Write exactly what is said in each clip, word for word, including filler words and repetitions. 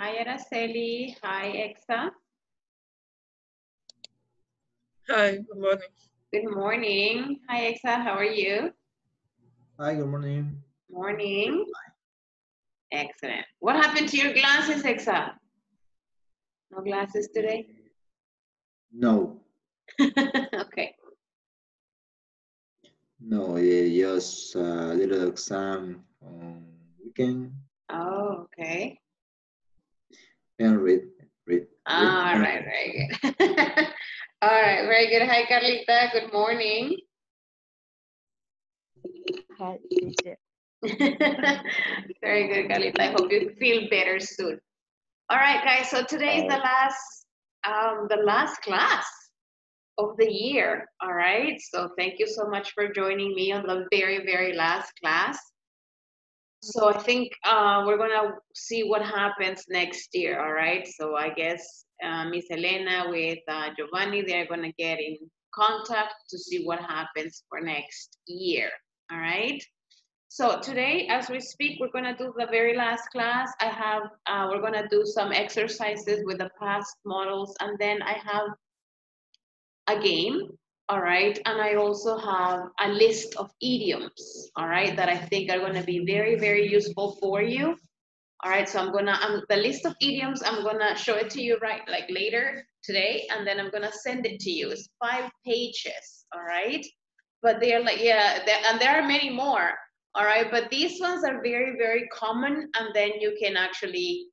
Hi, Araceli. Hi, Exa. Hi, good morning. Good morning. Hi, Exa. How are you? Hi, good morning. Morning. Excellent. What happened to your glasses, Exa? No glasses today? No. Okay. No, just a little exam on weekend. Oh, okay. And read, read. Ah, all right, very good. All right, very good. Hi, Carlita. Good morning. Hi, very good, Carlita. I hope you feel better soon. All right, guys. So today is the last, um, the last class of the year. All right. So thank you so much for joining me on the very, very last class. So I think uh, we're going to see what happens next year. All right. So I guess uh, Miss Elena with uh, Giovanni, they're going to get in contact to see what happens for next year. All right. So today, as we speak, we're going to do the very last class. I have, uh, we're going to do some exercises with the past models, and then I have a game, all right? And I also have a list of idioms, all right, that I think are gonna be very, very useful for you. All right, so I'm gonna, um, the list of idioms, I'm gonna show it to you right, like later today, and then I'm gonna send it to you. It's five pages, all right? But they're like, yeah, and there are many more, all right? But these ones are very, very common, and then you can actually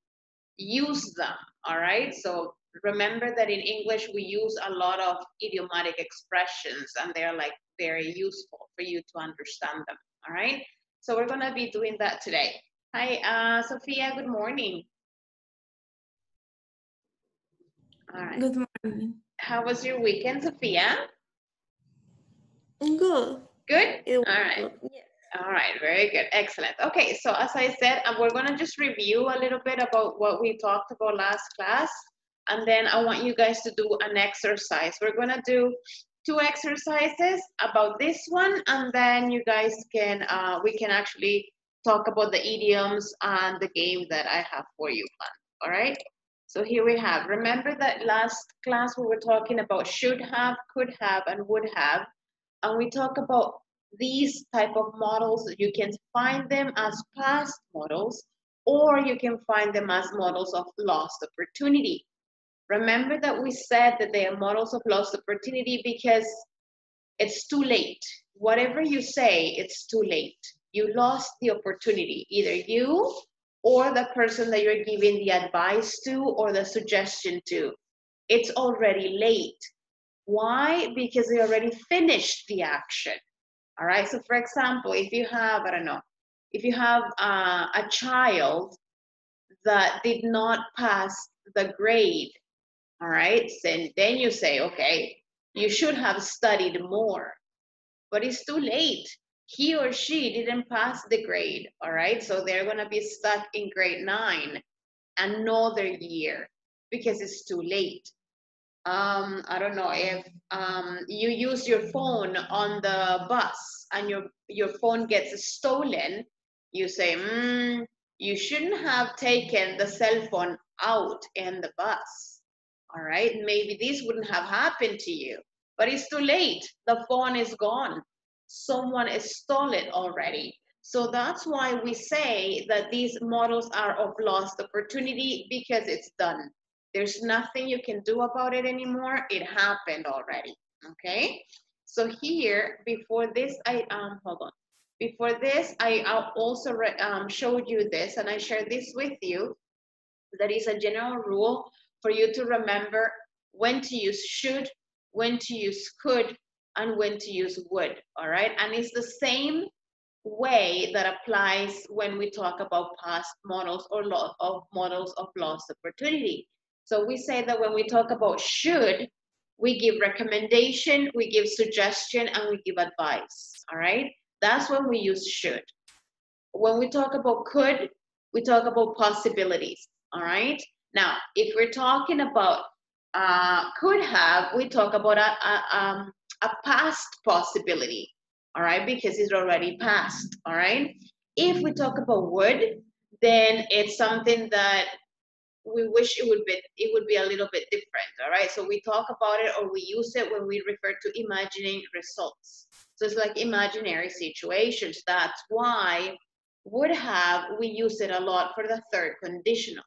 use them, all right? So remember that in English, we use a lot of idiomatic expressions, and they're like very useful for you to understand them, all right? So we're gonna be doing that today. Hi, uh, Sofia, good morning. All right. Good morning. How was your weekend, Sofia? Good. Good? All right. Yeah. All right, very good, excellent. Okay, so as I said, we're gonna just review a little bit about what we talked about last class. And then I want you guys to do an exercise. We're gonna do two exercises about this one, and then you guys can, uh, we can actually talk about the idioms and the game that I have for you planned, all right? So here we have, remember that last class we were talking about should have, could have, and would have, and we talk about these type of models. You can find them as past models, or you can find them as models of lost opportunity. Remember that we said that they are models of lost opportunity because it's too late. Whatever you say, it's too late. You lost the opportunity, either you or the person that you're giving the advice to or the suggestion to. It's already late. Why? Because they already finished the action. All right, so for example, if you have, I don't know, if you have uh, a child that did not pass the grade, all right, and then you say, okay, you should have studied more, but it's too late. He or she didn't pass the grade, all right? So they're gonna be stuck in grade nine another year because it's too late. Um, I don't know, if um, you use your phone on the bus and your, your phone gets stolen, you say, mm, you shouldn't have taken the cell phone out in the bus. All right, maybe this wouldn't have happened to you, but it's too late. The phone is gone. Someone has stolen it already. So that's why we say that these models are of lost opportunity because it's done. There's nothing you can do about it anymore. It happened already, okay? So here, before this, I, um, hold on. Before this, I also um, showed you this, and I shared this with you. That is a general rule for you to remember when to use should, when to use could, and when to use would, all right? And it's the same way that applies when we talk about past models or of models of lost opportunity. So we say that when we talk about should, we give recommendation, we give suggestion, and we give advice, all right? That's when we use should. When we talk about could, we talk about possibilities, all right? Now, if we're talking about uh, could have, we talk about a, a, um, a past possibility, all right? Because it's already past, all right? If we talk about would, then it's something that we wish it would be it would be a little bit different, all right? So we talk about it or we use it when we refer to imagining results. So it's like imaginary situations. That's why would have, we use it a lot for the third conditional,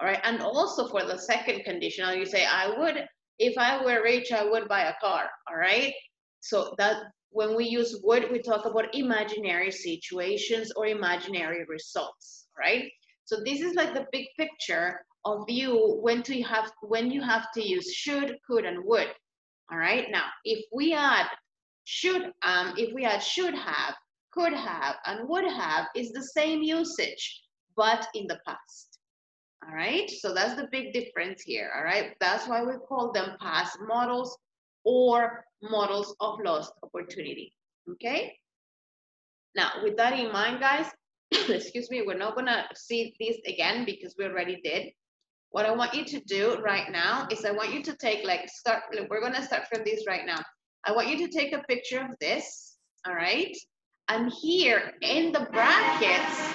all right? And also for the second conditional, you say, I would, if I were rich, I would buy a car, all right? So that when we use would, we talk about imaginary situations or imaginary results, right? So this is like the big picture of you when to have when you have to use should, could, and would. All right. Now, if we add should, um, if we add should have, could have, and would have, is the same usage, but in the past. All right. So that's the big difference here. All right. That's why we call them past models or models of lost opportunity. Okay. Now, with that in mind, guys, excuse me, we're not gonna see this again because we already did. What I want you to do right now is I want you to take like start, we're gonna start from this right now. I want you to take a picture of this, all right? And here in the brackets,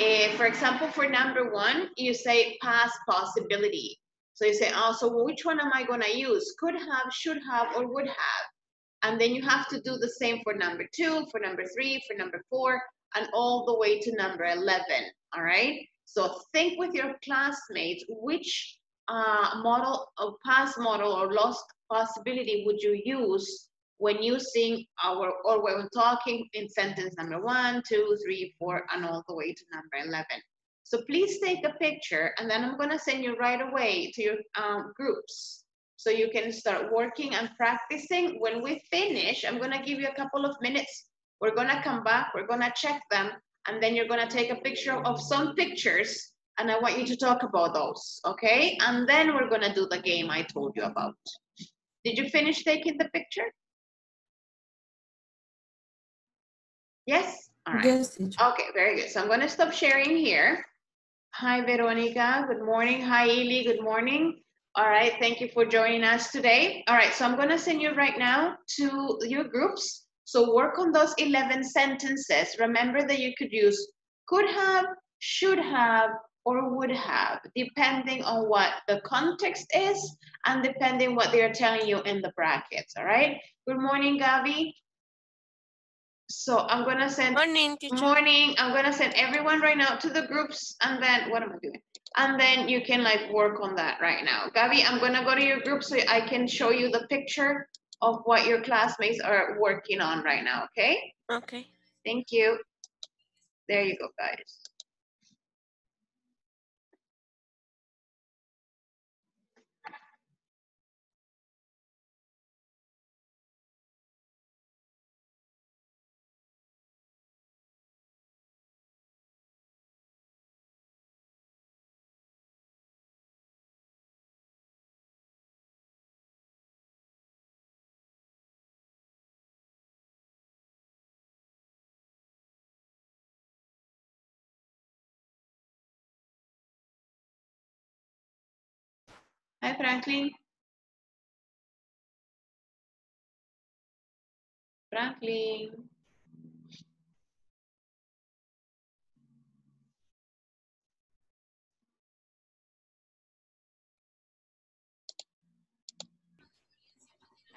uh, for example, for number one, you say past possibility. So you say, oh, so which one am I gonna use? Could have, should have, or would have. And then you have to do the same for number two, for number three, for number four, and all the way to number eleven, all right? So think with your classmates, which uh, model or past model or lost possibility would you use when using our, or when talking in sentence number one, two, three, four, and all the way to number eleven. So please take a picture, and then I'm gonna send you right away to your um, groups so you can start working and practicing. When we finish, I'm gonna give you a couple of minutes. We're gonna come back, we're gonna check them, and then you're gonna take a picture of some pictures, and I want you to talk about those, okay? And then we're gonna do the game I told you about. Did you finish taking the picture? Yes? All right. Yes. Okay, very good. So I'm gonna stop sharing here. Hi, Veronica, good morning. Hi, Ili, good morning. All right, thank you for joining us today. All right, so I'm gonna send you right now to your groups. So work on those eleven sentences. Remember that you could use could have, should have, or would have, depending on what the context is and depending what they are telling you in the brackets, all right? Good morning, Gabi. So I'm gonna send- Morning, teacher. Morning, I'm gonna send everyone right now to the groups, and then, what am I doing? And then you can like work on that right now. Gabi, I'm gonna go to your group so I can show you the picture of what your classmates are working on right now, okay? Okay. Thank you. There you go, guys. Hi, Franklin. Franklin.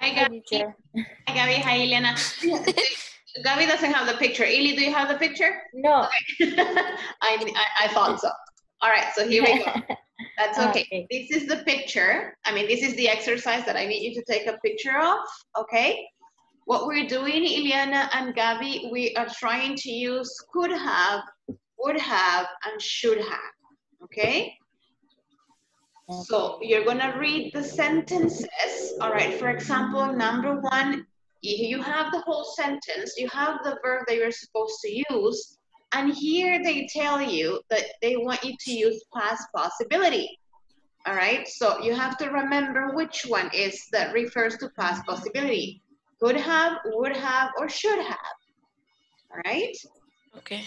Hi, Gabi. Hi, Gabi. Hi, Elena. Gabi doesn't have the picture. Ili, do you have the picture? No. Okay. I, I, I thought so. All right, so here we go. That's okay. okay. This is the picture. I mean, this is the exercise that I need you to take a picture of, okay? What we're doing, Iliana and Gabi, we are trying to use could have, would have, and should have, okay? So you're gonna read the sentences, all right? For example, number one, you have the whole sentence, you have the verb that you're supposed to use, and here they tell you that they want you to use past possibility, all right? So you have to remember which one is that refers to past possibility. Could have, would have, or should have, all right? Okay.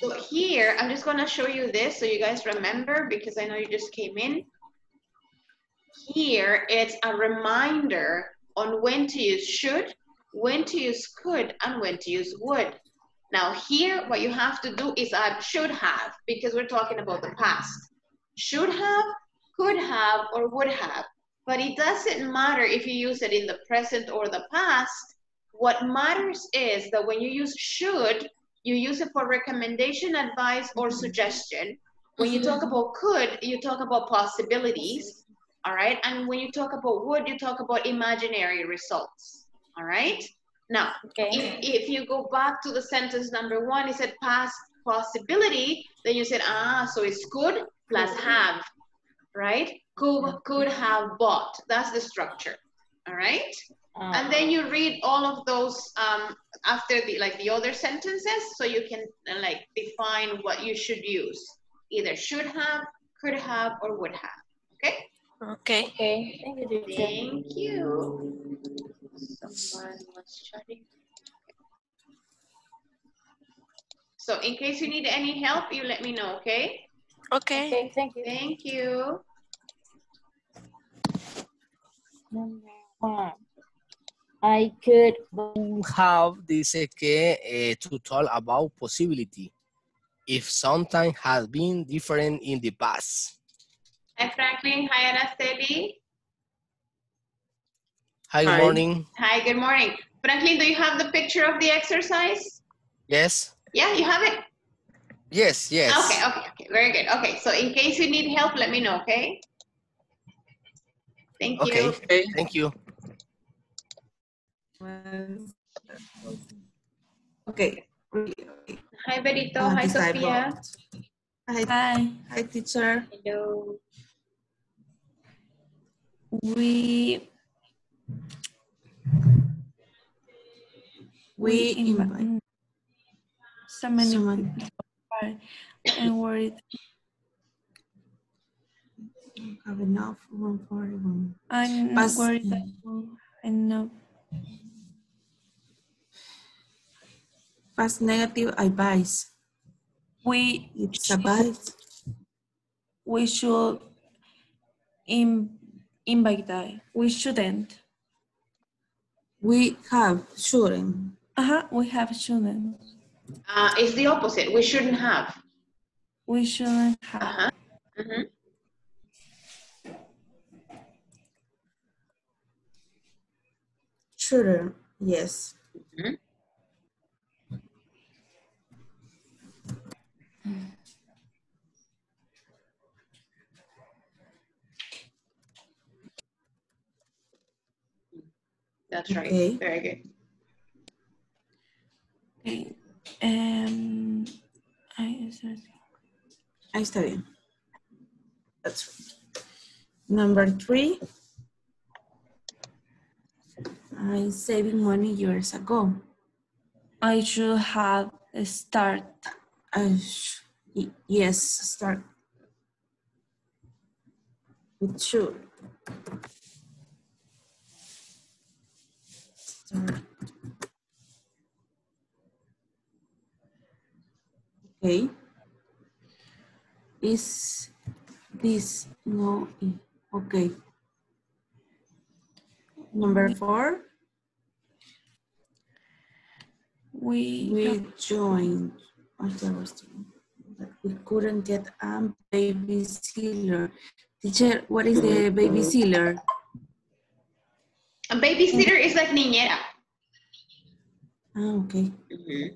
So here, I'm just gonna show you this so you guys remember because I know you just came in. Here, it's a reminder on when to use should, when to use could, and when to use would. Now here, what you have to do is add should have because we're talking about the past. should have, could have, or would have. But it doesn't matter if you use it in the present or the past. What matters is that when you use should, you use it for recommendation, advice, or suggestion. When you talk about could, you talk about possibilities, all right? And when you talk about would, you talk about imaginary results, all right? Now, okay. if, if you go back to the sentence number one, it said past possibility, then you said, ah, so it's could plus have, right? Could, could have bought, that's the structure, all right? Uh, and then you read all of those um, after the, like the other sentences, so you can uh, like define what you should use. Either should have, could have, or would have, okay? Okay. Okay. Thank you. Thank you. Someone was chatting. So in case you need any help, you let me know, okay? Okay. Okay, thank you. Thank you. Number one. I could have, dice que, eh, to talk about possibility. If something has been different in the past. Hi, Franklin. Hi, Araceli. Hi, good Hi. morning. Hi, good morning. Franklin, do you have the picture of the exercise? Yes. Yeah, you have it? Yes, yes. Okay, okay, okay. Very good. Okay, so in case you need help, let me know, okay? Thank you. Okay, okay. Thank you. Okay. Hi, Berito. Uh, Hi, Sofia. Hi. Hi. Hi, teacher. Hello. We we invite so many someone and worried. Don't have enough room for everyone. I'm not worried that I know. Past negative advice. We it's advice. We should in, invite that. We shouldn't. We have shouldn't. Uh-huh. We have shouldn't. Uh, it's the opposite. We shouldn't have. We shouldn't have. Uh-huh. Mm-hmm. Shouldn't. Yes. Mm-hmm. That's right. Okay. Very good. Okay. Um, I study. I study. That's right. Number three. I saved money years ago. I should have started. I sh yes, start. It should. Okay. Is this no? Okay. Number four. We we joined the restaurant, but we couldn't get a babysitter. Teacher, what is the babysitter? A babysitter is like niñera. Ah, okay. Mm-hmm.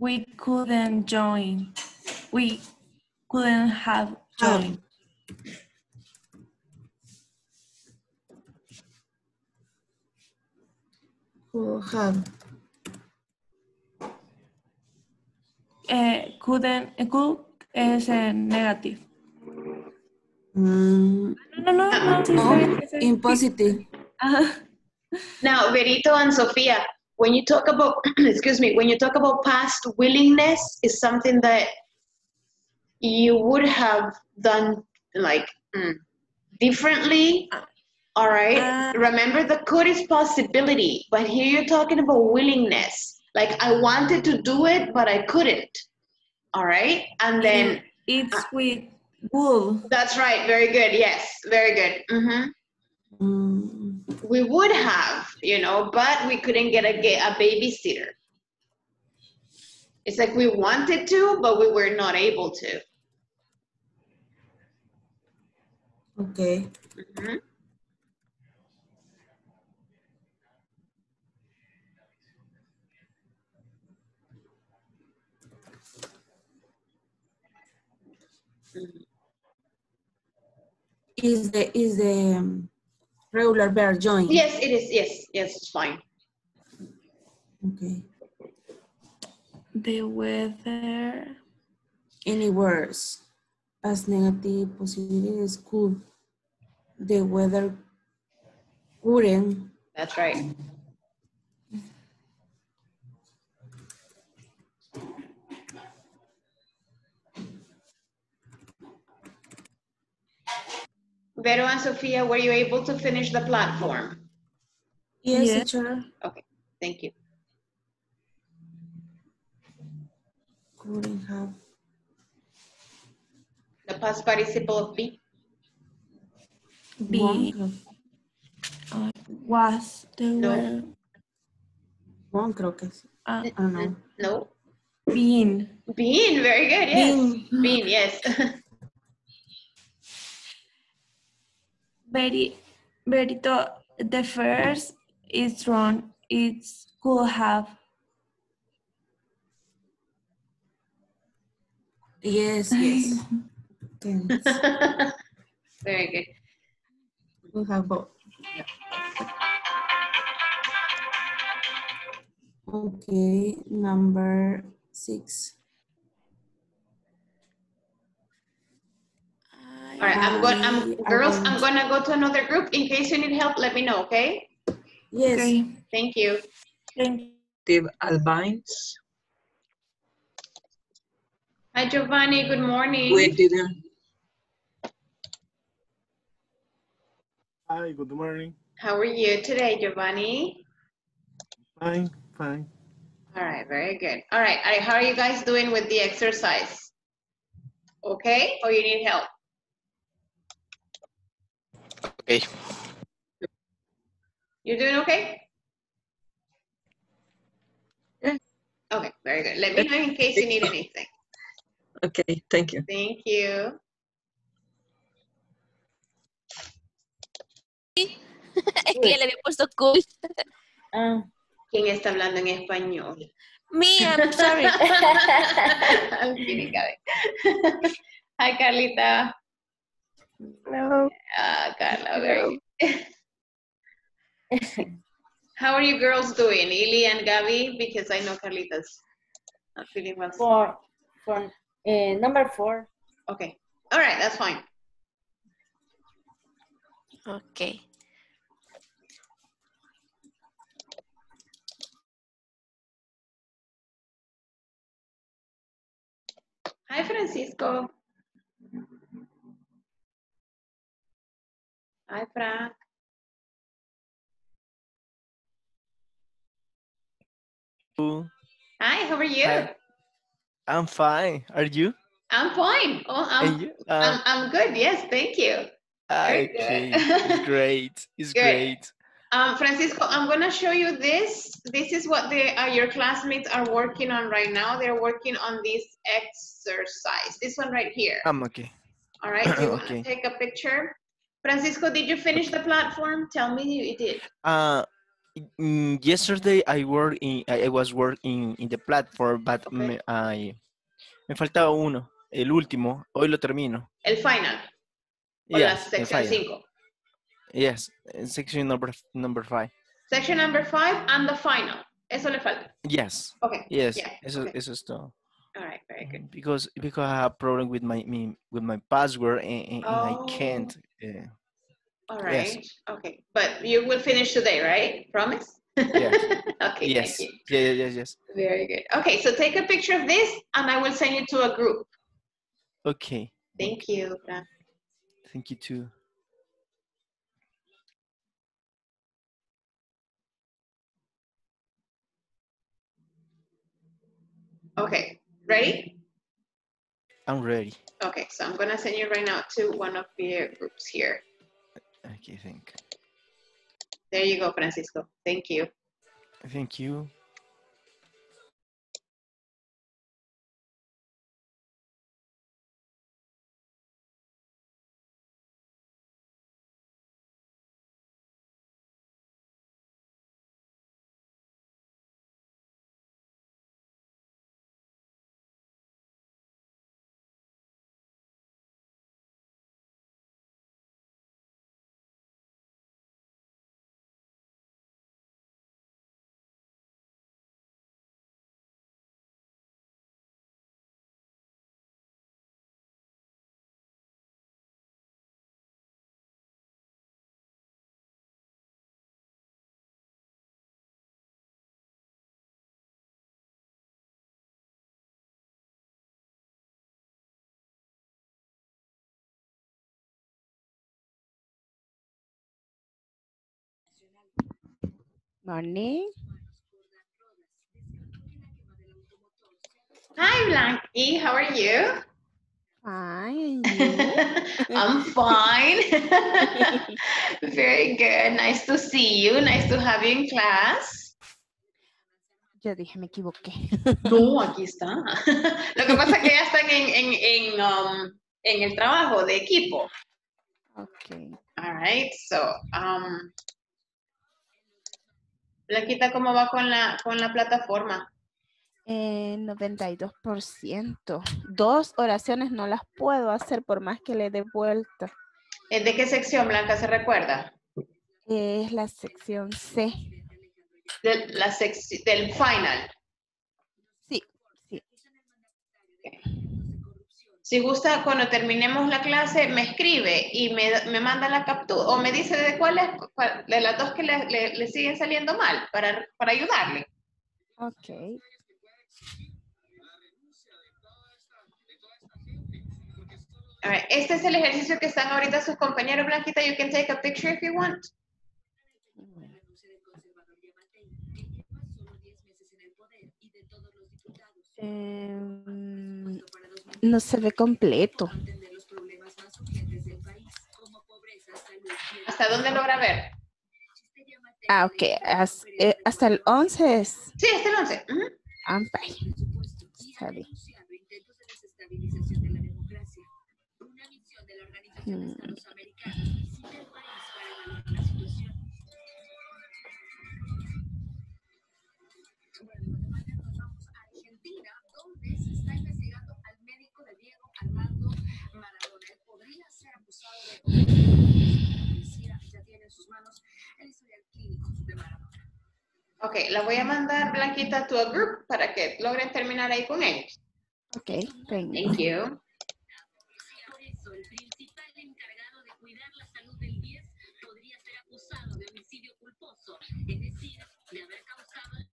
We couldn't join. We couldn't have joined. Oh. Have. Uh, couldn't, uh, could is a negative. Mm. No, no, no. no, no. It's in positive. Uh-huh. Now, Verito and Sofia, when you talk about, excuse me, when you talk about past willingness, is something that you would have done like mm, differently. All right, uh, remember the could is possibility, but here you're talking about willingness. Like I wanted to do it, but I couldn't. All right, and then- It's uh, with would. That's right, very good, yes, very good. Mm-hmm. Mm. We would have, you know, but we couldn't get a, a babysitter. It's like we wanted to, but we were not able to. Okay. Mm-hmm. Is the is the um, regular verb joined? Yes, it is. Yes, yes, it's fine. Okay. The weather. Any words as negative possibilities could. The weather couldn't. That's right. Vero and Sofia, were you able to finish the platform? Yes, yes. Teacher. Okay, thank you. Couldn't have. The past participle of be? Be. Uh, was. There no. Were. One, creo que sí. Uh, I don't know. No. Being. Being, very good, yes. Being, Being yes. Very, very the first is wrong. It could have. Yes, yes. Very good. We'll have both. Yeah. Okay, number six. All right, I'm going. I'm girls. I'm gonna go to another group. In case you need help, let me know. Okay. Yes. Okay. Thank you. Thank you. Albines. Hi, Giovanni. Good morning. We didn't. Hi. Good morning. How are you today, Giovanni? Fine. Fine. All right. Very good. All right. All right. How are you guys doing with the exercise? Okay. Or you need help? Okay. You're doing okay? Yeah. Okay, very good. Let me know in case you need anything. Okay, thank you. Thank you. Es que le había puesto cool. ¿Quién está hablando en español? Me, I'm sorry. I'm kidding, Gaby. Hi, Carlita. Hello. Uh, Carla, very good. How are you girls doing, Ili and Gaby? Because I know Carlita's not feeling well. Four, four, uh, number four. Okay. All right, that's fine. Okay. Hi, Francisco. Hi, Frank. Hello. Hi, how are you? Hi. I'm fine. Are you? I'm fine. Oh, I'm, uh, I'm, I'm good. Yes, thank you. Okay, it's great. It's good. Great. Um, Francisco, I'm going to show you this. This is what the, uh, your classmates are working on right now. They're working on this exercise. This one right here. I'm okay. All right, do you want okay. to take a picture? Francisco, did you finish the platform? Tell me you did. Uh, yesterday I worked in, I was working in the platform, but okay. me, I, me faltaba uno, el último. Hoy lo termino. El final. Or yes. Section cinco. Yes, section number number five. Section number five and the final. Eso le falta. Yes. Okay. Yes. Yeah. Eso okay. eso es todo. All right, very good. Because because I have a problem with my me, with my password and, and oh. I can't. Yeah. All right. Yes. Okay. But you will finish today, right? Promise. Yes. Okay. Yes. Thank you. Yeah, yeah. Yes. Yes. Very good. Okay. So take a picture of this, and I will send you to a group. Okay. Thank you. Thank you too. Okay. Ready? I'm ready. Okay, so I'm gonna send you right now to one of the groups here. Okay, thank. There you go, Francisco. Thank you. Thank you. Morning. Hi, Blanqui. How are you? Fine. I'm fine. Very good. Nice to see you. Nice to have you in class. Yo dije, me equivoqué. No, aquí está. Lo que pasa es que ya están en, en, en, um, en el trabajo de equipo. Okay. All right. So, um, Blanquita, ¿cómo va con la, con la plataforma? Eh, noventa y dos por ciento. Dos oraciones no las puedo hacer por más que le dé vuelta. ¿Es de qué sección, Blanca, se recuerda? Es la sección C. De, la sec del final. Sí, sí. Okay. Si gusta, cuando terminemos la clase, me escribe y me, me manda la captura o me dice de cuáles, de las dos que le, le, le siguen saliendo mal para, para ayudarle. Ok. Este es el ejercicio que están ahorita sus compañeros. Blanquita, you can take a picture if you want. Um, no se ve completo. ¿Hasta dónde logra ver? Ah, ok. As, eh, hasta el once es... Sí, hasta el once. Uh-huh. Ampay. Está bien. Ok, la voy a mandar, Blanquita, to a group para que logren terminar ahí con ellos. Ok, thank you. Thank you. Es decir, de haber causado...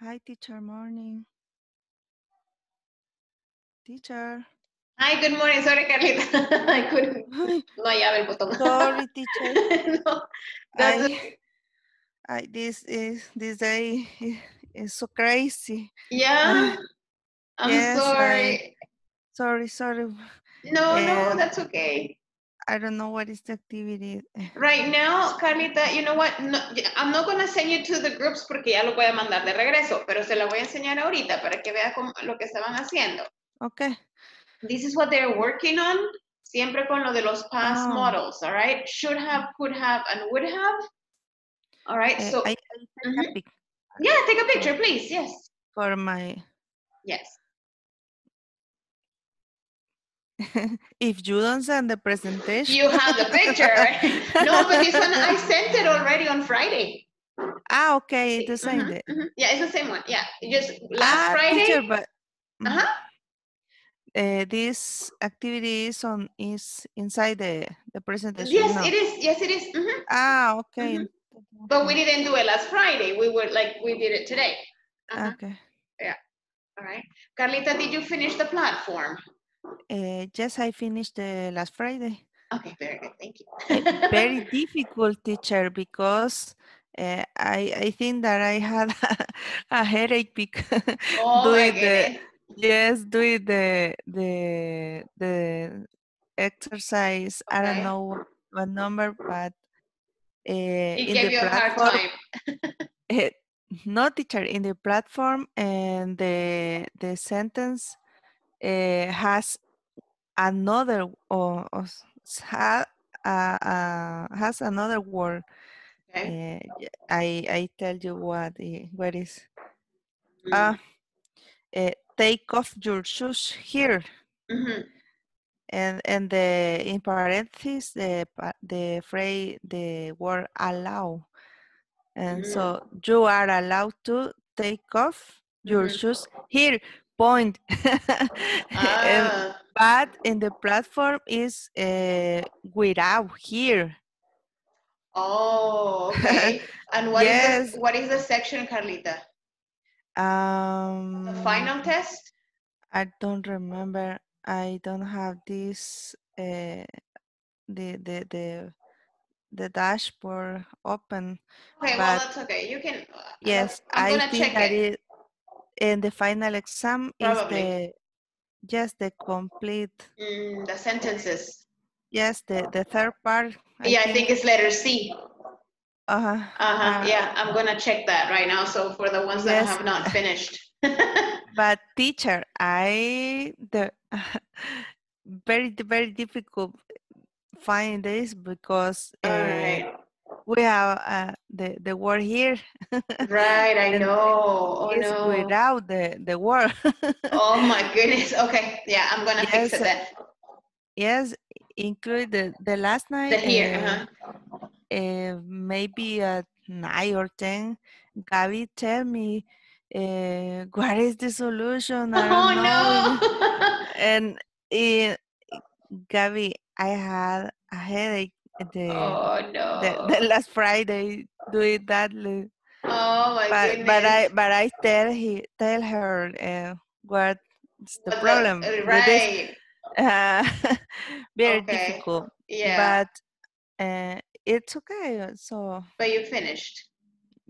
Hi, teacher, morning. Teacher. Hi, good morning. Sorry, Carlita. I couldn't. No hallaba el botón. Sorry, teacher. No, I, I, this is this day is so crazy. Yeah. Uh, I'm yes, sorry. I, sorry, sorry. No, uh, no, that's okay. I don't know what is the activity. Right now, Carlita, you know what? No, I'm not going to send you to the groups porque ya lo voy a mandar de regreso, pero se lo voy a enseñar ahorita para que vea cómo, lo que estaban haciendo. Okay. This is what they're working on. Siempre con lo de los past oh. models, all right? Should have, could have, and would have. All right, uh, so. I, I take mm-hmm. a pic. Yeah, take a picture, please, yes. For my. Yes. If you don't send the presentation. You have the picture. No, but this one, I sent it already on Friday. Ah, okay, it's the same mm-hmm, day. Mm-hmm. Yeah, it's the same one. Yeah, just last ah, Friday. Teacher, but, uh-huh. uh, this activity is, on, is inside the, the presentation. Yes, no. it is. Yes, it is. Mm-hmm. Ah, okay. Mm-hmm. But we didn't do it last Friday. We were like, we did it today. Uh-huh. Okay. Yeah. All right. Carlita, did you finish the platform? Uh, yes, I finished uh, last Friday. Okay, very good. Thank you. uh, very difficult, teacher, because uh, I I think that I had a, a headache because oh, doing the yes doing the the the exercise. Okay. I don't know what number, but uh, it in gave the you platform, a hard time. uh, no, teacher, in the platform and the the sentence. Uh, has another or, or ha, uh, uh, has another word. Okay. Uh, I I tell you what what is. Uh, uh, take off your shoes here. Mm-hmm. And and the in parentheses the the phrase the word allow. And mm-hmm. so you are allowed to take off your mm-hmm. shoes here. Point. ah. And, but in the platform is uh, without here. Oh, okay. And what yes. is the, what is the section, Carlita? Um, the final test? I don't remember. I don't have this uh, the the the the dashboard open. Okay, but well that's okay. You can. Uh, yes, I'm I think that it. It in the final exam probably. Is the just the complete mm, the sentences. Yes, the the third part. I yeah, think. I think it's letter C. Uh huh. Uh huh. Uh, yeah, I'm gonna check that right now. So for the ones yes. that have not finished. But teacher, I the uh, very very difficult find this because uh, right. we have uh, the the word here. Right, I know. Oh no. Without the the word. Oh my goodness. Okay, yeah, I'm gonna yes, fix it then. Yes, include the, the last night. The here. Uh, uh-huh. Uh, maybe at nine or ten, Gabby tell me uh, what is the solution? I don't oh know. No! And uh, Gabby, I had a headache the, oh, no. the, the last Friday doing that. Oh my but, goodness! But I but I tell he tell her uh, what's the but problem. That, right. Uh, very okay. difficult. Yeah. But. Uh, It's okay, so. But you finished?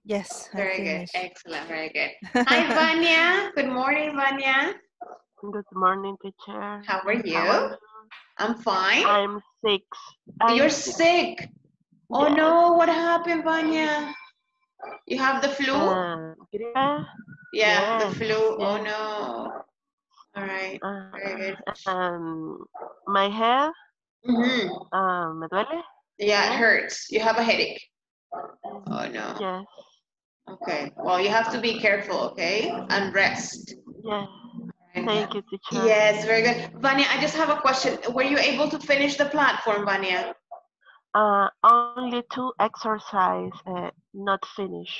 Yes, very good, excellent, very good. Hi, Vania, good morning, Vania. Good morning, teacher. How are you? How are you? I'm fine. I'm sick. I'm You're sick? sick. Oh yeah. No, what happened, Vania? You have the flu? Uh, yeah. yeah, yeah, the flu, yeah. Oh no. All right, uh, very good. Um, my hair, mm-hmm. um, me duele. Yeah, it hurts. You have a headache. Oh, no. Yes. Okay. Well, you have to be careful, okay? And rest. Yes. Right. Thank you, teacher. Yes, very good. Vania, I just have a question. Were you able to finish the platform, Vania? Uh, only two exercises, uh, not finish.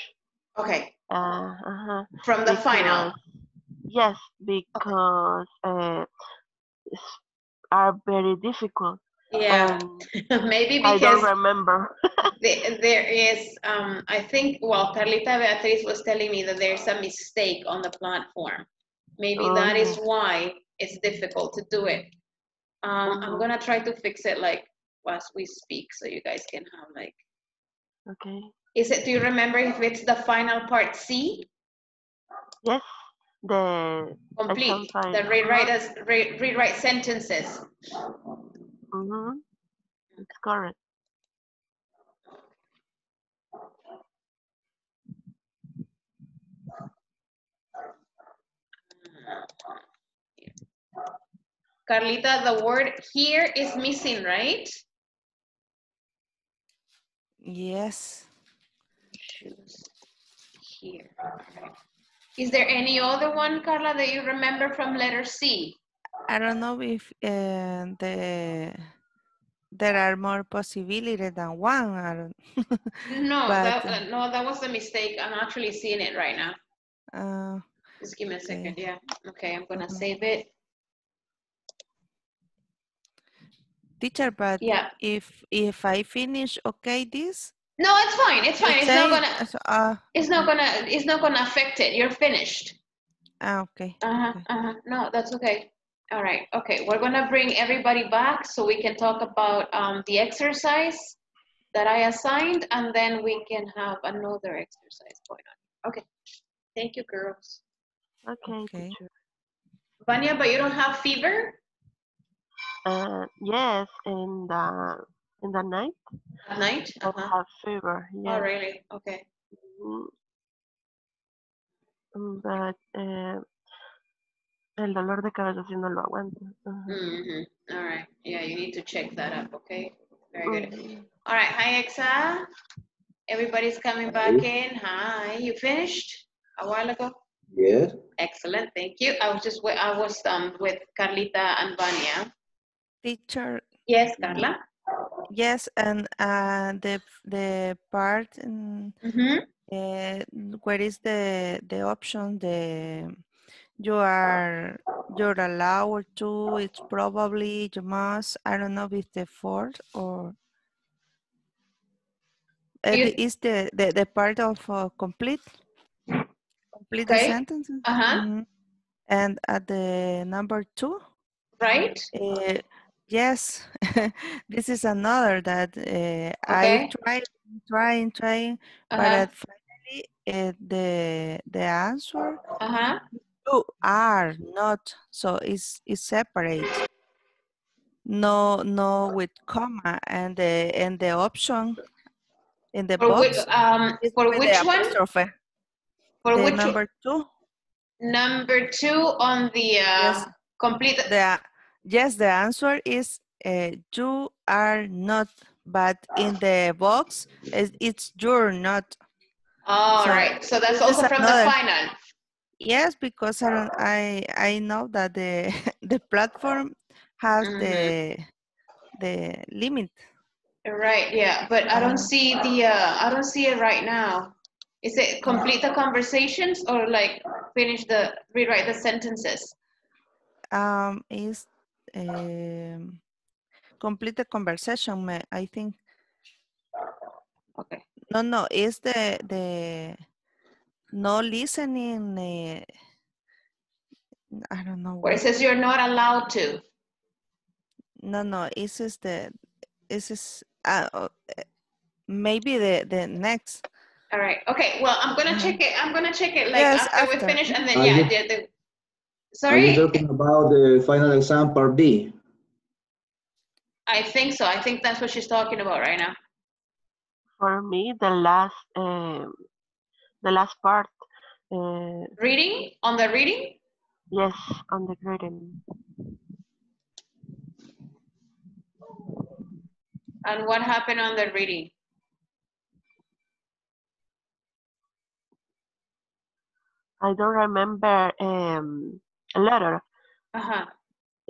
Okay. Uh, uh-huh. From the because, final? Yes, because uh, are very difficult. Yeah, um, maybe because I don't remember. the, there is, um, I think, well, Carlita Beatriz was telling me that there's a mistake on the platform. Maybe oh. that is why it's difficult to do it. Um, I'm gonna try to fix it like as we speak, so you guys can have like. Okay. Is it? Do you remember if it's the final part C? Yes. The complete the rewrite as re rewrite sentences. Mm-hmm. It's correct. Carlita, the word here is missing, right? Yes. Here. Is there any other one, Carla, that you remember from letter C? I don't know if uh, the there are more possibilities than one. I don't no, but, that, no, that was a mistake. I'm actually seeing it right now. Uh, Just give me a second. Okay. Yeah. Okay, I'm gonna mm-hmm. save it. Teacher, but yeah. if if I finish, okay, this. No, it's fine. It's fine. It's, it's not gonna. Uh, it's not gonna. It's not gonna affect it. You're finished. Ah, okay. Uh huh. Okay. Uh huh. No, that's okay. All right, okay, we're gonna bring everybody back so we can talk about um, the exercise that I assigned, and then we can have another exercise going on. Okay, thank you, girls. Okay, okay. Vania, but you don't have fever? Uh, yes, in the, in the night. At night? Uh-huh. I have fever, yes. Oh, really? Okay. But, uh, El dolor de cabeza si no lo aguanto. Uh-huh. Mm-hmm. All right. Yeah, you need to check that up, okay? Very good. Mm-hmm. All right. Hi, Exa. Everybody's coming back in. Hi. You finished a while ago? Yes. Excellent. Thank you. I was just I was um with Carlita and Vania. Teacher. Yes, Carla. Yes, and uh, the the part in, mm-hmm. uh, where is the the option the. You are, you're allowed to, it's probably, you must, I don't know if it's the fourth or, you, is the, the, the part of uh, complete, complete okay. the sentences. Uh-huh. Mm-hmm. And at the number two. Right. Uh, yes, this is another that uh, okay. I tried, trying, trying, uh-huh. but at finally uh, the, the answer. Uh-huh. You are not, so it's, it's separate. No, no with comma and the and the option in the for box. Which, um, for which one? Apostrophe. For the which number two? Number two on the uh, yes. complete. The, yes, the answer is uh, you are not, but in the box it's, it's you're not. All so, right, so that's also from another. The final. Yes, because I I, I know that the the platform has mm-hmm. the the limit. Right. Yeah, but I don't see the uh, I don't see it right now. Is it complete the conversations or like finish the rewrite the sentences? Um, is um, complete the conversation. I think. Okay. No, no. Is the the. No listening, uh, I don't know. Where it says you're not allowed to. No, no, this is the, this is, uh, maybe the, the next. All right, okay, well, I'm gonna check it, I'm gonna check it like yes, after, after we finish and then, are yeah, you, the, the, sorry? Are you talking about the final exam part B? I think so, I think that's what she's talking about right now. For me, the last, um, the last part. Uh, reading? On the reading? Yes, on the reading. And what happened on the reading? I don't remember um, a letter. Uh-huh.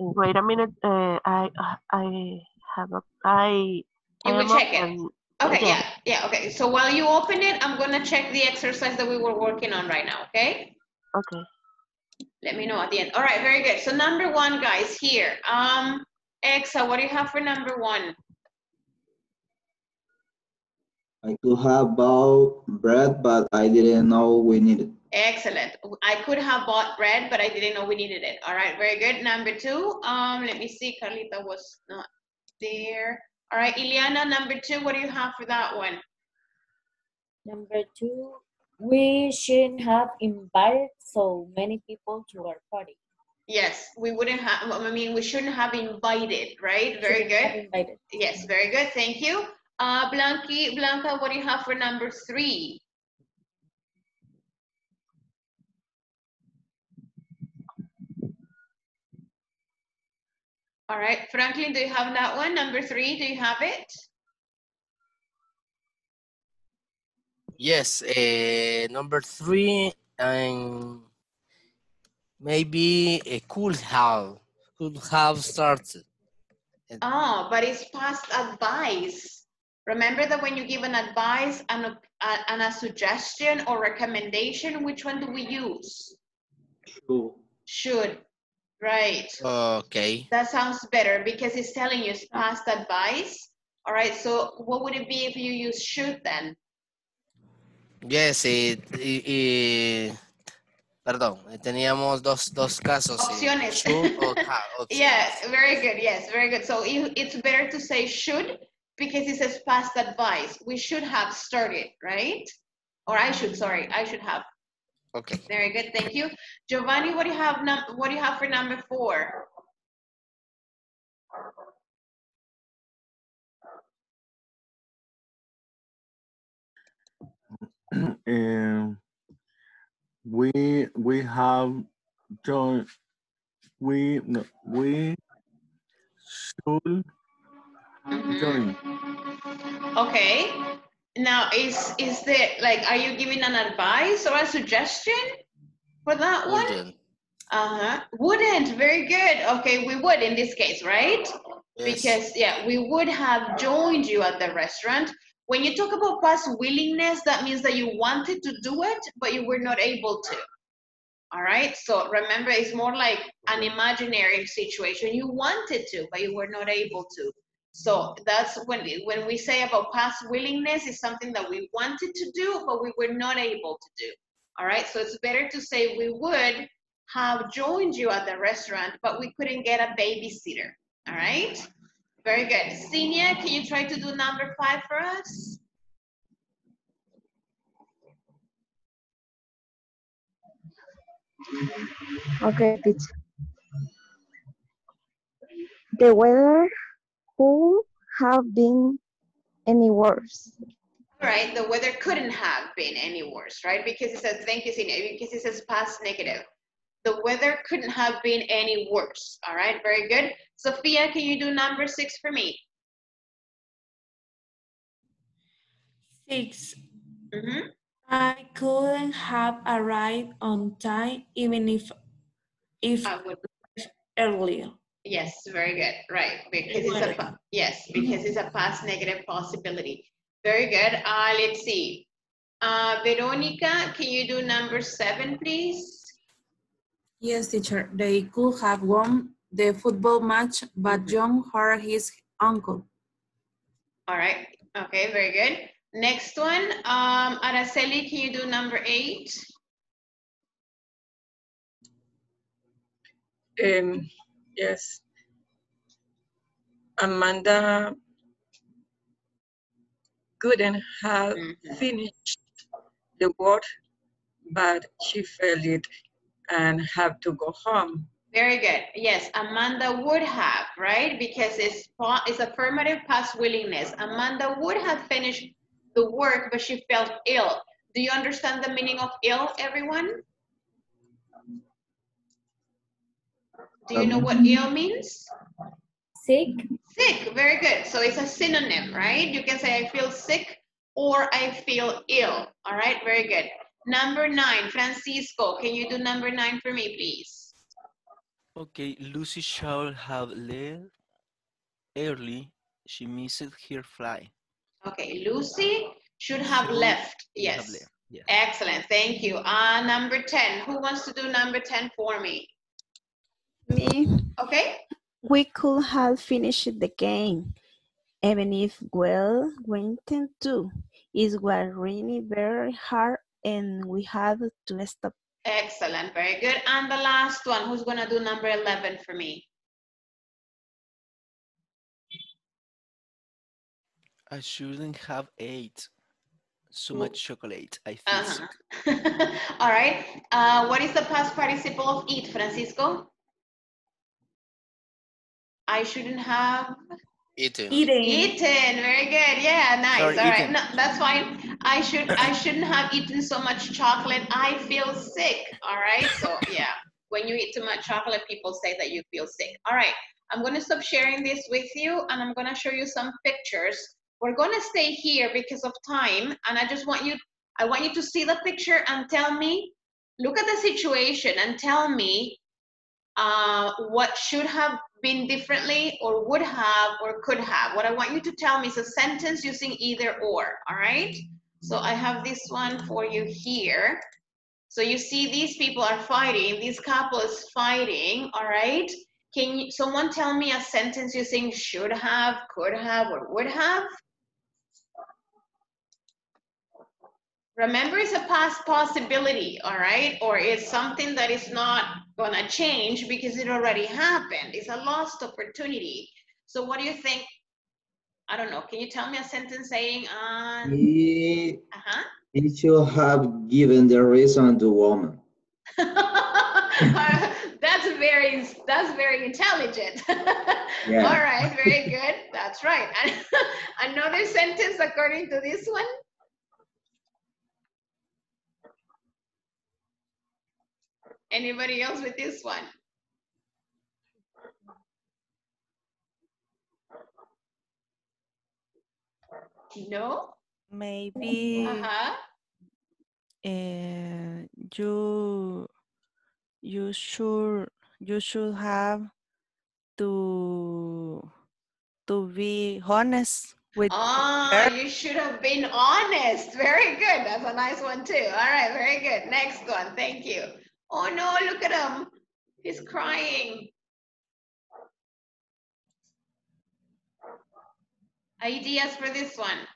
Wait a minute. Uh, I I have a... I, you I will check it. And, okay, yeah, yeah, okay. So while you open it, I'm gonna check the exercise that we were working on right now, okay? Okay. Let me know at the end. All right, very good. So number one, guys, here. Um, Exa, what do you have for number one? I could have bought bread, but I didn't know we needed it. Excellent. I could have bought bread, but I didn't know we needed it. All right, very good. Number two, um, let me see, Carlita was not there. All right, Iliana, number two, what do you have for that one? Number two, we shouldn't have invited so many people to our party. Yes, we wouldn't have, I mean, we shouldn't have invited, right? Very good. Invited. Yes, very good, thank you. Uh, Blanqui, Blanca, what do you have for number three? All right, Franklin, do you have that one? Number three, do you have it? Yes, uh, number three, um, maybe it could have, could have started. Oh, but it's past advice. Remember that when you give an advice and a, and a suggestion or recommendation, which one do we use? Should. Should. Right. Okay. That sounds better because it's telling you it's past advice. All right. So what would it be if you use should then? Yes. It, it, it, perdón. Teníamos dos, dos casos. Opciones. Should or have. Opciones. Yes. Very good. Yes. Very good. So it, it's better to say should because it says past advice. We should have started, right? Or I should, sorry. I should have. Okay. Very good. Thank you, Giovanni. What do you have? Num what do you have for number four? Um, we we have joined we no, we should join. Okay. Now is is there like are you giving an advice or a suggestion for that one? Uh-huh. Wouldn't, very good. Okay, we would in this case, right? Yes. Because yeah, we would have joined you at the restaurant. When you talk about past willingness, that means that you wanted to do it, but you were not able to. All right, so remember, it's more like an imaginary situation. You wanted to, but you were not able to. So that's when, when we say about past willingness, it's something that we wanted to do, but we were not able to do. All right, so it's better to say we would have joined you at the restaurant, but we couldn't get a babysitter. All right, very good. Cinia, can you try to do number five for us? Okay, teacher. The weather could have been any worse. Right, the weather couldn't have been any worse, right? Because it says, thank you, Cinia, because it says past negative. The weather couldn't have been any worse. All right, very good. Sofía, can you do number six for me? Six. Mm-hmm. I couldn't have arrived on time, even if if I would earlier. Yes, very good. Right, because it's a yes, because it's a past negative possibility. Very good. Uh, let's see. Uh, Verónica, can you do number seven, please? Yes, teacher. They could have won the football match, but John hurt his uncle. All right. Okay, very good. Next one, um, Araceli, can you do number eight? Um, yes. Amanda couldn't have mm-hmm. finished the work, but she failed it and have to go home. Very good. Yes, Amanda would have, right? Because it's, it's affirmative past willingness. Amanda would have finished the work, but she felt ill. Do you understand the meaning of ill, everyone? Do you um, know what ill means? Sick. Sick, very good. So it's a synonym, right? You can say I feel sick or I feel ill. All right, very good. Number nine, Francisco, can you do number nine for me, please? Okay, Lucy shall have left early. She missed her flight. Okay, Lucy should have left. Yes. Have left. Yeah. Excellent. Thank you. Uh, number ten. Who wants to do number ten for me? Me. Okay. We could have finished the game, even if well wanted to. It was really very hard and we had to stop. Excellent. Very good. And the last one, who's going to do number eleven for me? I shouldn't have ate so much chocolate. I feel uh-huh. sick. All right. Uh, what is the past participle of eat, Francisco? I shouldn't have eaten. Eaten. Eaten. Very good. Yeah. Nice. Sorry, all right. Eaten. No, that's fine. I should. I shouldn't have eaten so much chocolate. I feel sick. All right. So yeah, when you eat too much chocolate, people say that you feel sick. All right. I'm gonna stop sharing this with you, and I'm gonna show you some pictures. We're gonna stay here because of time, and I just want you, I want you to see the picture and tell me, look at the situation and tell me uh, what should have been differently or would have or could have. What I want you to tell me is a sentence using either or, all right? So I have this one for you here. So you see these people are fighting, this couple is fighting, all right? Can you, someone tell me a sentence using should have, could have, or would have? Remember, it's a past possibility, all right? Or it's something that is not gonna change because it already happened. It's a lost opportunity. So what do you think? I don't know. Can you tell me a sentence saying, uh, he, uh-huh? He should have given the reason to woman. That's very, that's very intelligent. Yeah. All right, very good. That's right. Another sentence according to this one. Anybody else with this one? No? Maybe uh-huh. uh, you you should you should have to to be honest with oh, her. You should have been honest. Very good. That's a nice one too. All right, very good. Next one. Thank you. Oh no, look at him. He's crying. Ideas for this one.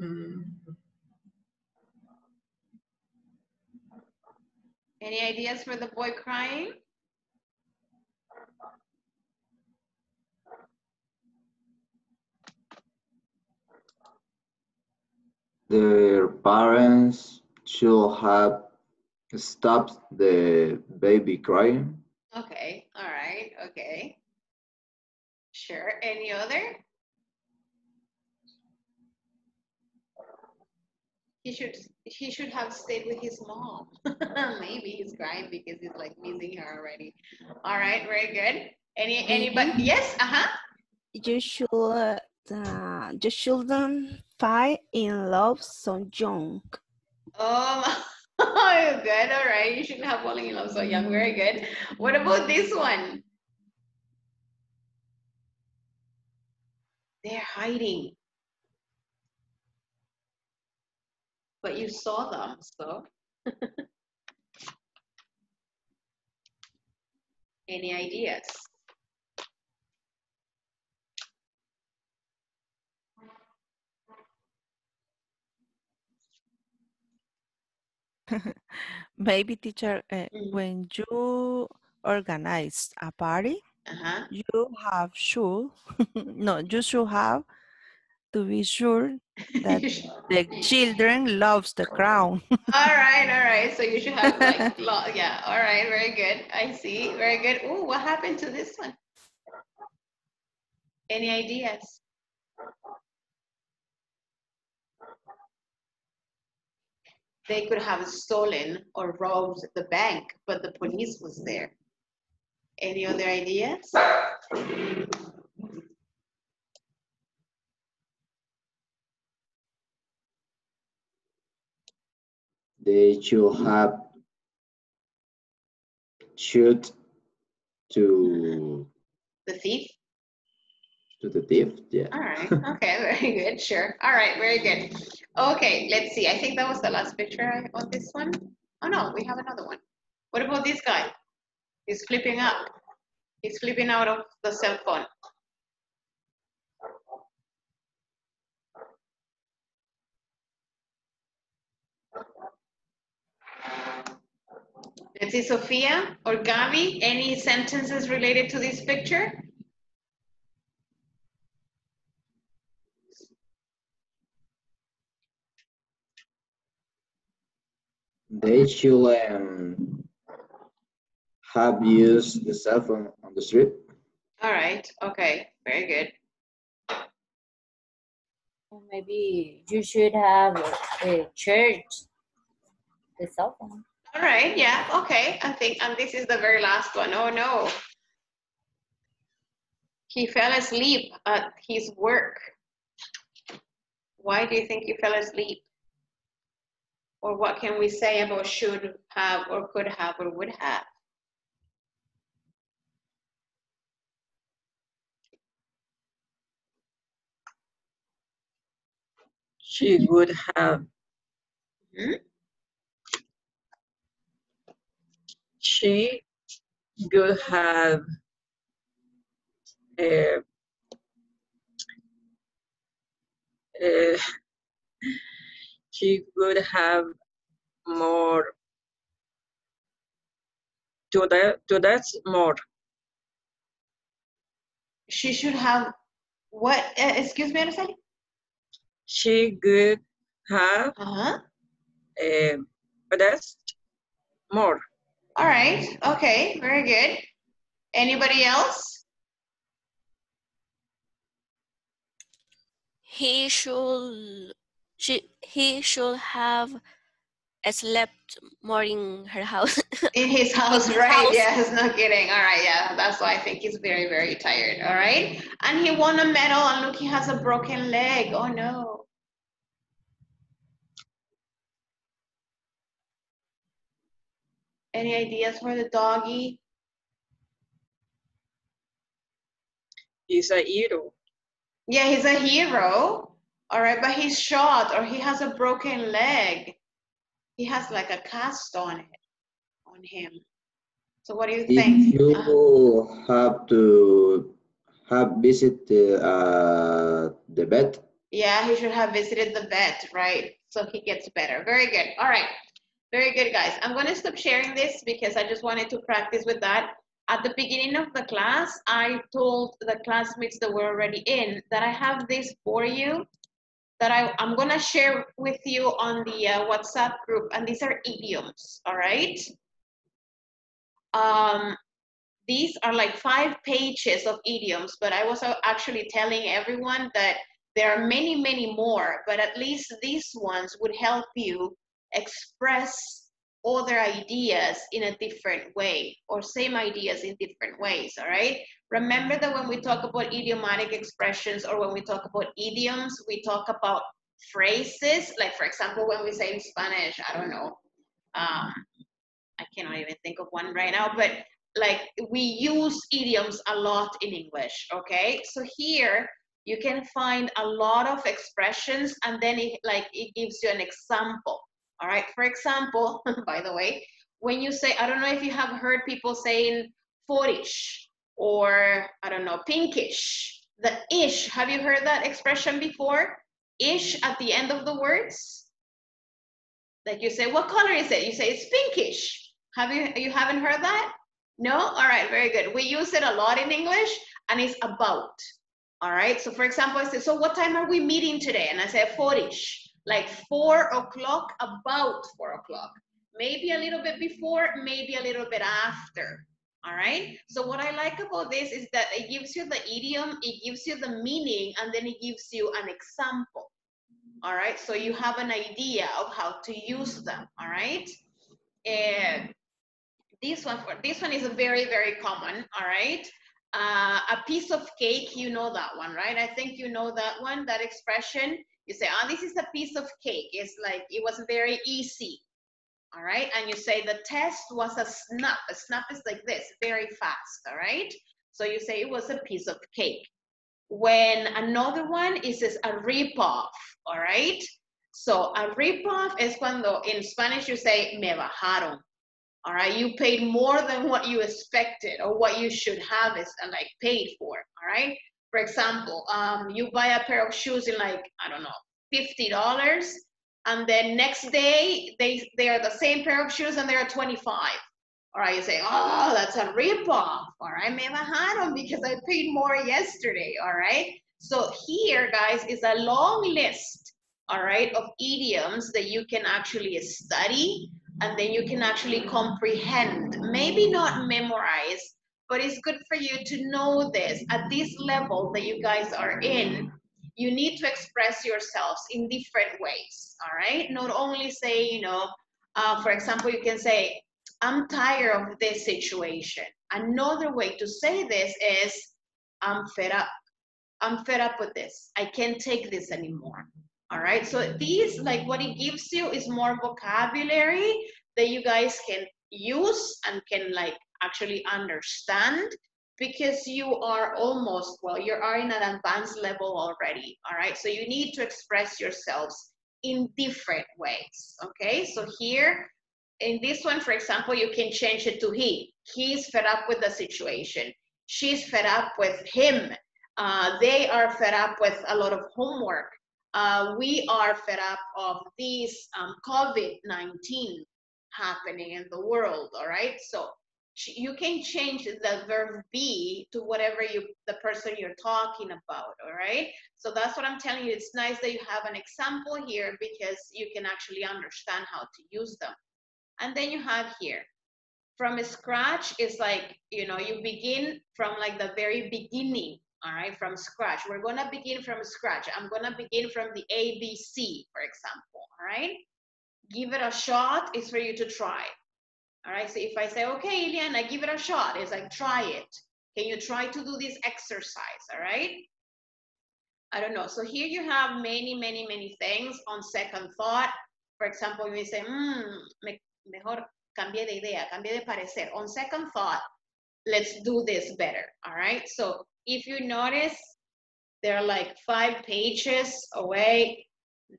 Mm. Any ideas for the boy crying? Their parents should have stopped the baby crying. Okay, all right, okay. Sure, any other? He should he should have stayed with his mom. Maybe he's crying because he's like missing her already. All right, very good. Any anybody? Yes, uh-huh. You should uh, you shouldn't fall in love so young. Oh, oh, good. All right, you shouldn't have fallen in love so young. Very good. What about this one? They're hiding. But you saw them, so. Any ideas? Maybe teacher, uh, mm-hmm. when you organize a party, uh-huh. you have should, no, you should have to be sure that the children loves the crown. All right, all right. So you should have like, yeah, all right, very good. I see, very good. Oh, what happened to this one? Any ideas? They could have stolen or robbed the bank, but the police was there. Any other ideas? They should have shoot to the thief. To the thief, yeah. All right. Okay, very good. Sure. All right, very good. Okay, let's see. I think that was the last picture on this one. Oh no, we have another one. What about this guy? He's flipping up. He's flipping out of the cell phone. Let's see, Sofia or Gabi, any sentences related to this picture? They should um, have used the cell phone on the street. All right, okay, very good. Maybe you should have a church, the cell phone. All right, yeah, okay, I think, and this is the very last one. Oh no. He fell asleep at his work. Why do you think he fell asleep? Or what can we say about should have or could have or would have? She would have. Mm-hmm. She could have uh, uh, she could have more to that to that's more. She should have what? Uh, excuse me, Araceli. She could have uh-huh. uh, that's more. All right, okay, very good. Anybody else? He should, she, he should have slept more in her house. In his house, his right? House. Yes, no kidding. All right, yeah, that's why I think he's very, very tired. All right, and he won a medal, and look, he has a broken leg. Oh no. Any ideas for the doggy? He's a hero. Yeah, he's a hero. All right, but he's shot, or he has a broken leg. He has like a cast on it, on him. So what do you think? If you uh, have to have visited uh, the vet. Yeah, he should have visited the vet, right? So he gets better. Very good. All right. Very good, guys. I'm going to stop sharing this because I just wanted to practice with that. At the beginning of the class, I told the classmates that were already in that I have this for you that I, I'm gonna share with you on the uh, WhatsApp group, and these are idioms, all right? Um, these are like five pages of idioms, but I was actually telling everyone that there are many, many more, but at least these ones would help you express other ideas in a different way, or same ideas in different ways, all right? Remember that when we talk about idiomatic expressions, or when we talk about idioms, we talk about phrases. Like for example, when we say in Spanish, I don't know, um, I cannot even think of one right now, but like we use idioms a lot in English, okay? So here you can find a lot of expressions, and then it, like it gives you an example. All right, for example, by the way, when you say, I don't know if you have heard people saying four-ish or, I don't know, pinkish, the ish, have you heard that expression before? Ish at the end of the words? Like you say, what color is it? You say it's pinkish. Have you, you haven't heard that? No? All right, very good. We use it a lot in English, and it's about, all right? So for example, I say, so what time are we meeting today? And I say four-ish. Like four o'clock, about four o'clock. Maybe a little bit before, maybe a little bit after, all right? So what I like about this is that it gives you the idiom, it gives you the meaning, and then it gives you an example, all right? So you have an idea of how to use them, all right? And this one, for, this one is very, very common, all right? Uh, a piece of cake, you know that one, right? I think you know that one, that expression. You say, oh, this is a piece of cake. It's like, it was very easy, all right? And you say the test was a snap. A snap is like this, very fast, all right? So you say it was a piece of cake. When another one is a ripoff, all right? So a ripoff is cuando, in Spanish you say, me bajaron, all right? You paid more than what you expected or what you should have is like paid for, all right? For example, um, you buy a pair of shoes in like, I don't know, fifty dollars, and then next day, they, they are the same pair of shoes and they are twenty-five dollars. All right, you say, oh, that's a ripoff. All right, me bajaron because I paid more yesterday, all right? So here, guys, is a long list, all right, of idioms that you can actually study, and then you can actually comprehend, maybe not memorize, but it's good for you to know this. At this level that you guys are in, you need to express yourselves in different ways, all right? Not only say, you know, uh, for example, you can say, I'm tired of this situation. Another way to say this is, I'm fed up. I'm fed up with this. I can't take this anymore, all right? So these, like what it gives you is more vocabulary that you guys can use and can like, actually understand, because you are almost, well, you are in an advanced level already, all right? So you need to express yourselves in different ways, okay? So here, in this one, for example, you can change it to he. He's fed up with the situation. She's fed up with him. Uh, they are fed up with a lot of homework. Uh, we are fed up of these um, COVID nineteen happening in the world, all right? So you can change the verb be to whatever you, the person you're talking about, all right? So that's what I'm telling you. It's nice that you have an example here because you can actually understand how to use them. And then you have here, from scratch is like, you know, you begin from like the very beginning, all right, from scratch. We're going to begin from scratch. I'm going to begin from the A B C, for example, all right? give it a shot is for you to try. All right, so if I say, okay, Iliana, give it a shot, it's like, try it. Can you try to do this exercise, all right? I don't know, so here you have many, many, many things on second thought. For example, you say, hmm, me mejor cambié de idea, cambié de parecer. On second thought, let's do this better, all right? So if you notice, there are like five pages away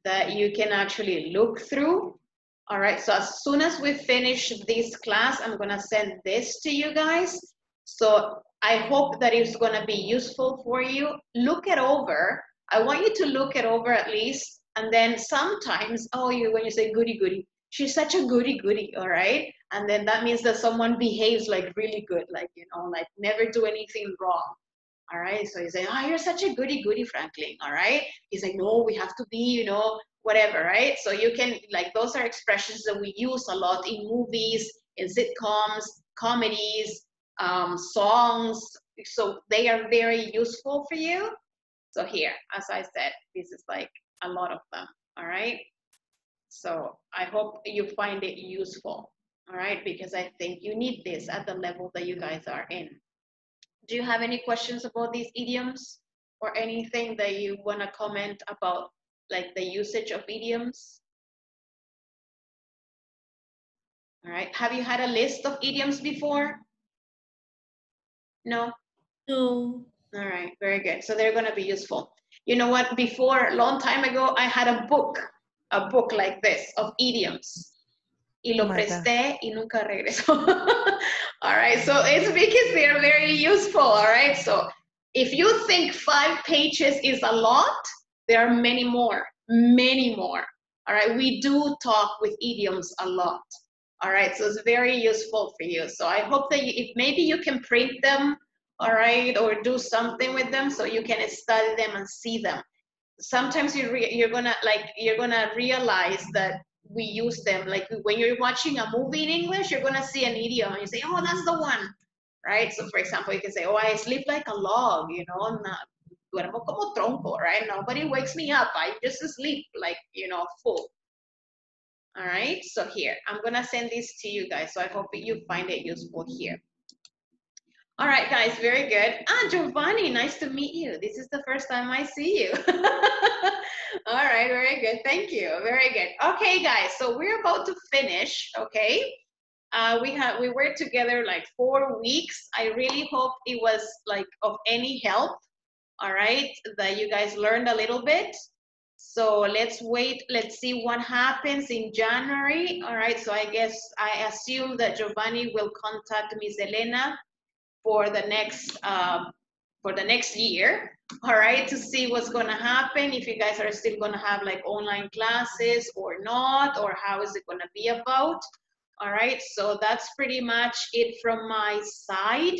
that you can actually look through. All right, so as soon as we finish this class, I'm gonna send this to you guys. So I hope that it's gonna be useful for you. Look it over. I want you to look it over at least. And then sometimes, oh, you when you say goody goody, she's such a goody goody, all right? And then that means that someone behaves like really good, like, you know, like never do anything wrong. All right, so you say, oh, you're such a goody goody, Franklin, all right? He's like, no, we have to be, you know, whatever, right? So you can, like, those are expressions that we use a lot in movies, in sitcoms, comedies, um, songs. So they are very useful for you. So here, as I said, this is like a lot of them, all right? So I hope you find it useful, all right? Because I think you need this at the level that you guys are in. Do you have any questions about these idioms or anything that you wanna comment about, like the usage of idioms? All right, have you had a list of idioms before? No? No. All right, very good. So they're gonna be useful. You know what, before, a long time ago, I had a book, a book like this of idioms. Y lo presté y nunca regresó. All right, so it's because they are very useful, all right? So if you think five pages is a lot, there are many more, many more, all right? We do talk with idioms a lot, all right? So it's very useful for you. So I hope that you, if maybe you can print them, all right, or do something with them so you can study them and see them. Sometimes you re you're gonna, like, you're gonna realize that we use them. Like when you're watching a movie in English, you're gonna see an idiom and you say, oh, that's the one, right? So for example, you can say, oh, I sleep like a log, you know, not, duermo como tronco, right? Nobody wakes me up. I just sleep like, you know, full. All right, so here, I'm gonna send this to you guys. So I hope you find it useful here. All right, guys, very good. Ah, Giovanni, nice to meet you. This is the first time I see you. All right, very good. Thank you. Very good. Okay, guys, so we're about to finish, okay? Uh, we, have, we were together like four weeks. I really hope it was like of any help. All right, that you guys learned a little bit. So let's wait, let's see what happens in January. All right, so I guess I assume that Giovanni will contact Miss Elena for the next um, for the next year, all right, to see what's gonna happen, if you guys are still gonna have like online classes or not, or how is it gonna be about, all right? So that's pretty much it from my side.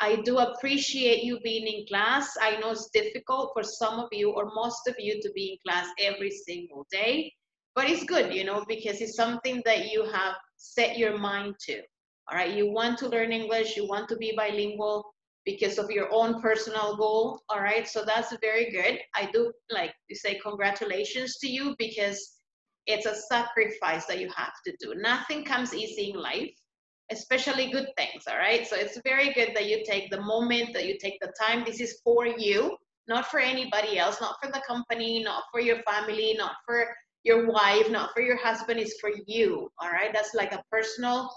I do appreciate you being in class. I know it's difficult for some of you or most of you to be in class every single day, but it's good, you know, because it's something that you have set your mind to, all right? You want to learn English, you want to be bilingual because of your own personal goal, all right? So that's very good. I do, like you say, congratulations to you because it's a sacrifice that you have to do. Nothing comes easy in life, especially good things, all right? So it's very good that you take the moment, that you take the time. This is for you, not for anybody else, not for the company, not for your family, not for your wife, not for your husband, it's for you, all right? That's like a personal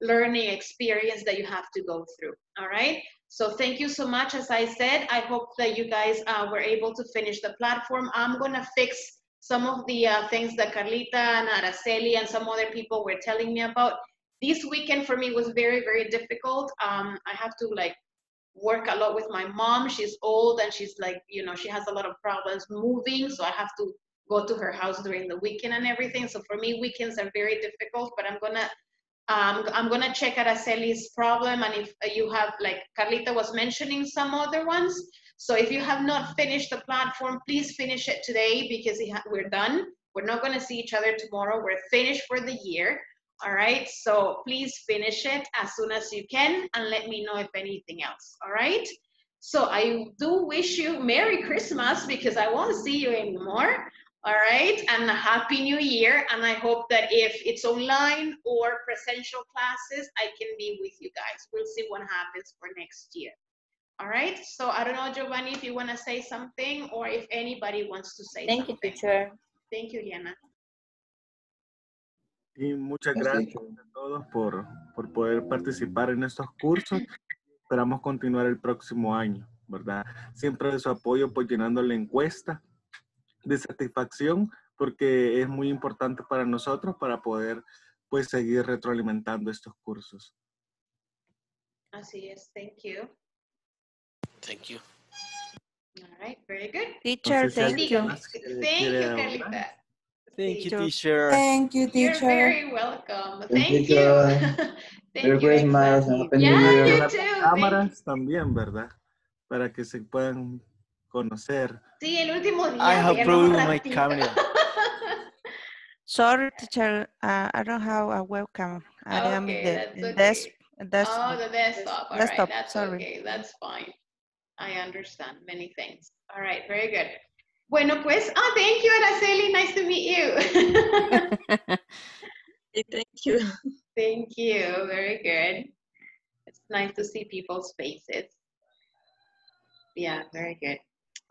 learning experience that you have to go through, all right? So thank you so much. As I said, I hope that you guys uh, were able to finish the platform. I'm gonna fix some of the uh, things that Carlita and Araceli and some other people were telling me about. This weekend for me was very, very difficult. Um, I have to like work a lot with my mom. She's old and she's like, you know, she has a lot of problems moving. So I have to go to her house during the weekend and everything. So for me, weekends are very difficult, but I'm gonna, um, I'm gonna check Araceli's problem. And if you have, like Carlita was mentioning some other ones. So if you have not finished the platform, please finish it today because we're done. We're not gonna see each other tomorrow. We're finished for the year. All right, so please finish it as soon as you can and let me know if anything else, all right? So I do wish you Merry Christmas because I won't see you anymore, All right, and a happy new year. And I hope that if it's online or presential classes, I can be with you guys. We'll see what happens for next year. All right, so I don't know, Giovanni, if you want to say something or if anybody wants to say Thank something. Thank you, teacher. Thank you, Liana. Y muchas gracias a todos por, por poder participar en estos cursos. Esperamos continuar el próximo año, ¿verdad? Siempre de su apoyo, pues llenando la encuesta de satisfacción, porque es muy importante para nosotros para poder pues seguir retroalimentando estos cursos. Así es, thank you. Thank you. All right, very good. Teacher, thank you. Thank you, Carlita. Thank you, teacher. Thank you, teacher. You're very welcome. Thank you. Merry Christmas. Yeah, you too. También, ¿verdad? Para que se puedan conocer. Sí, el último día. I have problems with my camera. Sorry, teacher. Uh, I don't have a webcam. I okay, am the desk. Okay. Oh, the desktop. All desktop. Right, that's Sorry. okay. That's fine. I understand many things. All right, very good. Bueno, pues, ah, oh, thank you, Araceli. Nice to meet you. Thank you. Thank you. Very good. It's nice to see people's faces. Yeah, very good.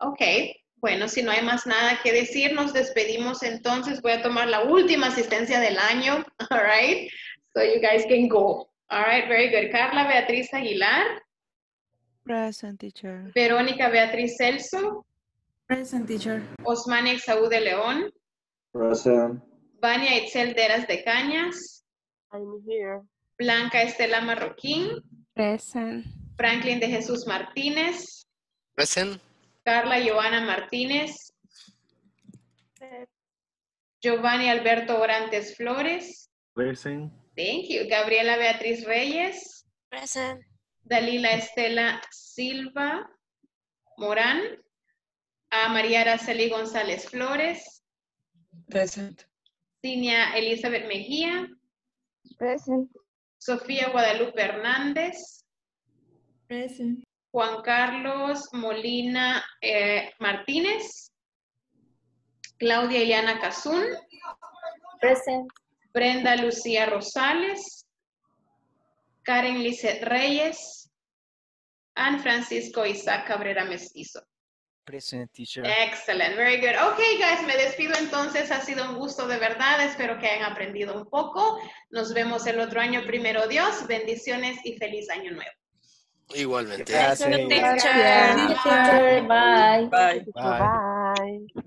Okay, bueno, si no hay más nada que decir, nos despedimos entonces. Voy a tomar la última asistencia del año, all right? So you guys can go. All right, very good. Carla Beatriz Aguilar. Present, teacher. Verónica Beatriz Celso. Present, teacher. Osmani Exaú de León. Present. Vania Itzel Deras de Cañas. I'm here. Blanca Estela Marroquín. Present. Franklin de Jesús Martínez. Present. Carla Giovanna Martínez. Present. Giovanni Alberto Orantes Flores. Present. Thank you. Gabriela Beatriz Reyes. Present. Dalila Estela Silva Morán, a Maria Araceli González Flores. Present. Cinia Elizabeth Mejía. Present. Sofía Guadalupe Hernández. Present. Juan Carlos Molina eh, Martínez. Claudia Iliana Cazún. Present. Brenda Lucía Rosales. Karen Lisset Reyes, and Francisco Isaac Cabrera Mestizo. Present, teacher. Excellent, very good. Okay, guys, me despido entonces. Ha sido un gusto de verdad. Espero que hayan aprendido un poco. Nos vemos el otro año, primero Dios. Bendiciones y feliz año nuevo. Igualmente. Gracias. Gracias. Bye. Bye. Bye. Bye.